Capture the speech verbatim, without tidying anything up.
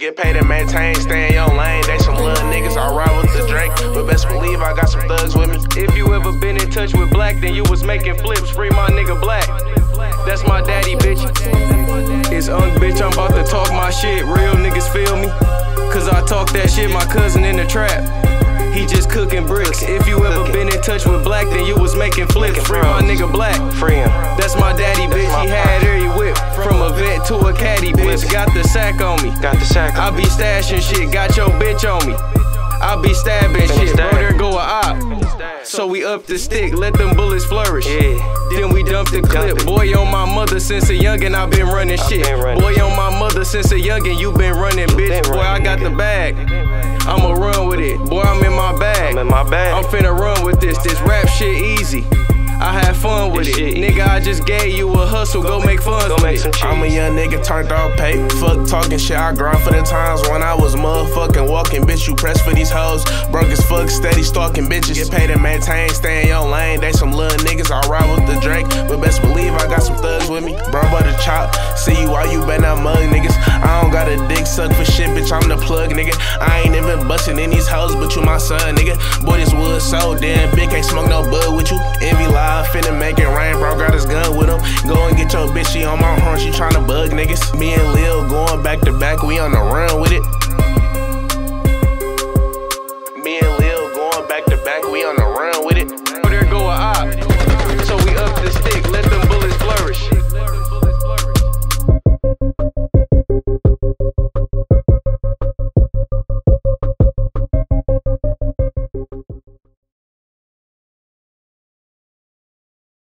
Get paid and maintain, stay in your lane. They some little niggas, I ride with the Drake. But best believe I got some thugs with me. If you ever been in touch with Black, then you was making flips. Free my nigga Black. That's my daddy, bitch. It's Unk, bitch, I'm about to talk my shit. Real niggas feel me, cause I talk that shit. My cousin in the trap, he just cooking bricks. If you ever been in touch with Black, then you was making flips. Free my nigga Black. Free him. That's my daddy, bitch. He had every whip, from a vet to a caddy, bitch. Got the sack on me. Got the sack. I be stashing shit. Got your bitch on me. I be stabbing shit. Bro, there go a op. So we up the stick. Let them bullets flourish. Yeah. Then we dump the clip. Boy on my mother since a youngin', I been running shit. Boy on my mother since a youngin', you been running, bitch. Boy, I got the bag. I'ma run with it. Boy, I'm in my bag. I'm in my bag. I'm finna run with this. This rap shit easy. I had fun with it, nigga. I just gave you a hustle. Go make fun. Go make some cheese. I'm a young nigga turned off pay. Fuck talking shit. I grind for the times when I was motherfucking walking, bitch. You press for these hoes. Broke as fuck, steady stalking bitches. Get paid and maintain, stay in your lane. They some little niggas. I ride with the Drake, but best believe I got some thugs with me. Bro, but the chop. See you all you better not mug niggas. I don't got a dick suck for shit, bitch. I'm the plug, nigga. I ain't even busting in these hoes, but you my son, nigga. Boy, this wood so damn big, can't smoke no bud with you. Envy lies. I finna make it rain, bro, got his gun with him. Go and get your bitch, she on my horn, she tryna bug niggas. Me and Lil going back to back, we on the run with it. Me and Lil going back to back, we on the